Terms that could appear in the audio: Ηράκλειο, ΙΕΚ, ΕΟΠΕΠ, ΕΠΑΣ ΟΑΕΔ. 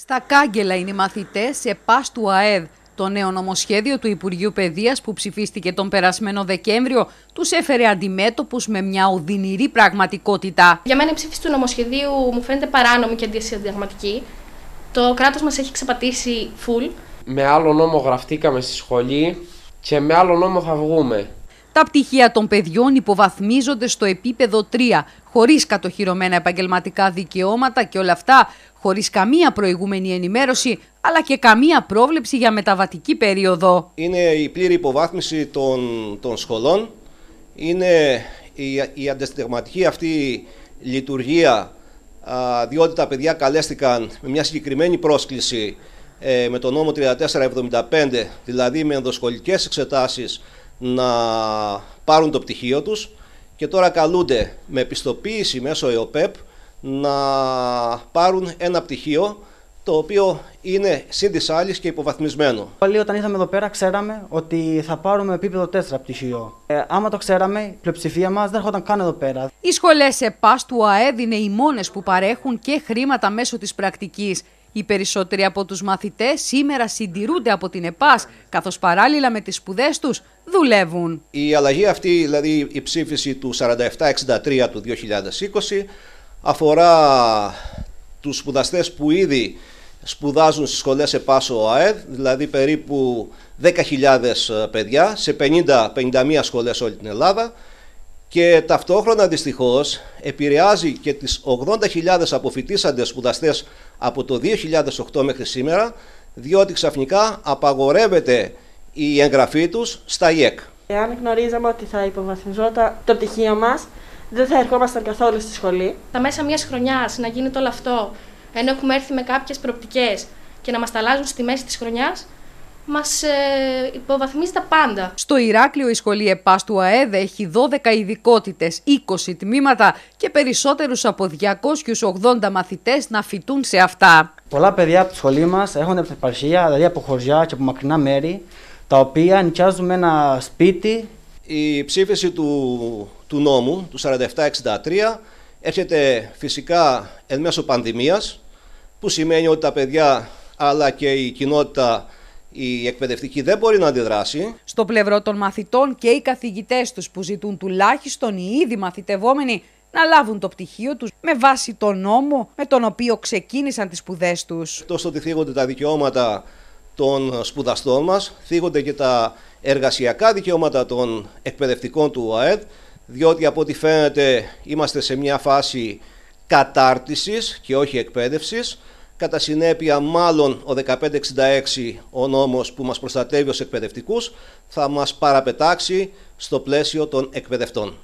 Στα κάγκελα είναι οι μαθητές ΕΠΑΣ του ΟΑΕΔ. Το νέο νομοσχέδιο του Υπουργείου Παιδείας που ψηφίστηκε τον περασμένο Δεκέμβριο τους έφερε αντιμέτωπους με μια οδυνηρή πραγματικότητα. Για μένα η ψήφιση του νομοσχεδίου μου φαίνεται παράνομη και αντισυνταγματική. Το κράτος μας έχει ξεπατήσει φουλ. Με άλλο νόμο γραφτήκαμε στη σχολή και με άλλο νόμο θα βγούμε. Τα πτυχία των παιδιών υποβαθμίζονται στο επίπεδο 3, χωρίς κατοχυρωμένα επαγγελματικά δικαιώματα και όλα αυτά, χωρίς καμία προηγούμενη ενημέρωση, αλλά και καμία πρόβλεψη για μεταβατική περίοδο. Είναι η πλήρη υποβάθμιση των σχολών, είναι η αντισυνταγματική αυτή λειτουργία, διότι τα παιδιά καλέστηκαν με μια συγκεκριμένη πρόσκληση με τον νόμο 3475, δηλαδή με ενδοσχολικές εξετάσεις, να πάρουν το πτυχίο τους και τώρα καλούνται με επιστοποίηση μέσω ΕΟΠΕΠ να πάρουν ένα πτυχίο το οποίο είναι συν της άλλης και υποβαθμισμένο. Όλοι όταν ήρθαμε εδώ πέρα ξέραμε ότι θα πάρουμε επίπεδο 4 πτυχίο. Άμα το ξέραμε, η πλειοψηφία μας δεν έρχονταν καν εδώ πέρα. Οι σχολές ΕΠΑΣ του ΟΑΕΔ είναι οι μόνες που παρέχουν και χρήματα μέσω της πρακτικής. Οι περισσότεροι από τους μαθητές σήμερα συντηρούνται από την ΕΠΑΣ, καθώς παράλληλα με τις σπουδές τους δουλεύουν. Η αλλαγή αυτή, δηλαδή η ψήφιση του 4763 του 2020, αφορά τους σπουδαστές που ήδη σπουδάζουν στις σχολές ΕΠΑΣ ΟΑΕΔ, δηλαδή περίπου 10.000 παιδιά σε 50-51 σχολές όλη την Ελλάδα, και ταυτόχρονα δυστυχώς επηρεάζει και τις 80.000 αποφοιτήσαντες σπουδαστές από το 2008 μέχρι σήμερα, διότι ξαφνικά απαγορεύεται η εγγραφή τους στα ΙΕΚ. Εάν γνωρίζαμε ότι θα υποβαθμιζόταν το πτυχίο μας, δεν θα ερχόμασταν καθόλου στη σχολή. Τα μέσα μιας χρονιάς να γίνεται όλο αυτό, ενώ έχουμε έρθει με κάποιες προοπτικές και να μας τα αλλάζουν στη μέση της χρονιάς, μας υποβαθμίζει τα πάντα. Στο Ηράκλειο η σχολή ΕΠΑΣ του ΟΑΕΔ έχει 12 ειδικότητες, 20 τμήματα και περισσότερους από 280 μαθητές να φοιτούν σε αυτά. Πολλά παιδιά από τη σχολή μας έρχονται από την επαρχία, δηλαδή από χωριά και από μακρινά μέρη, τα οποία νοικιάζουν ένα σπίτι. Η ψήφιση του νόμου, του 4763, έρχεται φυσικά εν μέσω πανδημίας, που σημαίνει ότι τα παιδιά αλλά και η κοινότητα η εκπαιδευτική δεν μπορεί να αντιδράσει. Στο πλευρό των μαθητών και οι καθηγητές τους που ζητούν τουλάχιστον οι ήδη μαθητευόμενοι να λάβουν το πτυχίο τους με βάση τον νόμο με τον οποίο ξεκίνησαν τις σπουδές τους. Εκτός ότι θίγονται τα δικαιώματα των σπουδαστών μας, θίγονται και τα εργασιακά δικαιώματα των εκπαιδευτικών του ΟΑΕΔ, διότι από ό,τι φαίνεται είμαστε σε μια φάση κατάρτισης και όχι εκπαίδευσης. Κατά συνέπεια, μάλλον ο 1566, ο νόμος που μας προστατεύει ως εκπαιδευτικούς, θα μας παραπετάξει στο πλαίσιο των εκπαιδευτών.